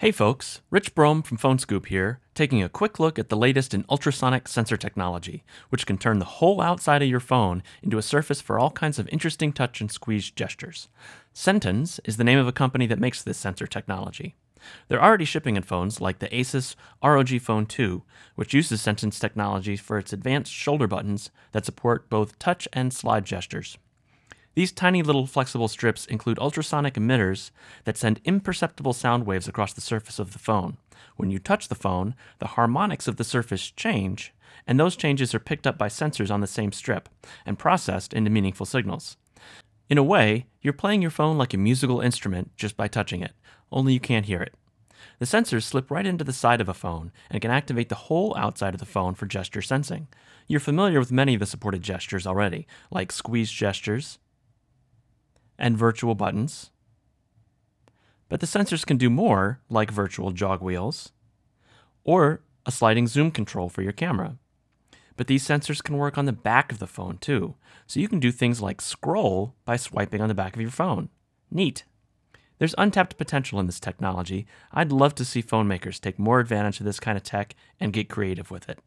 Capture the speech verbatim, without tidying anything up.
Hey folks, Rich Brome from PhoneScoop here, taking a quick look at the latest in ultrasonic sensor technology, which can turn the whole outside of your phone into a surface for all kinds of interesting touch and squeeze gestures. Sentons is the name of a company that makes this sensor technology. They're already shipping in phones like the Asus R O G Phone two, which uses Sentons technology for its advanced shoulder buttons that support both touch and slide gestures. These tiny little flexible strips include ultrasonic emitters that send imperceptible sound waves across the surface of the phone. When you touch the phone, the harmonics of the surface change, and those changes are picked up by sensors on the same strip and processed into meaningful signals. In a way, you're playing your phone like a musical instrument just by touching it, only you can't hear it. The sensors slip right into the side of a phone and can activate the whole outside of the phone for gesture sensing. You're familiar with many of the supported gestures already, like squeeze gestures, and virtual buttons. But the sensors can do more, like virtual jog wheels, or a sliding zoom control for your camera. But these sensors can work on the back of the phone too, so you can do things like scroll by swiping on the back of your phone. Neat. There's untapped potential in this technology. I'd love to see phone makers take more advantage of this kind of tech and get creative with it.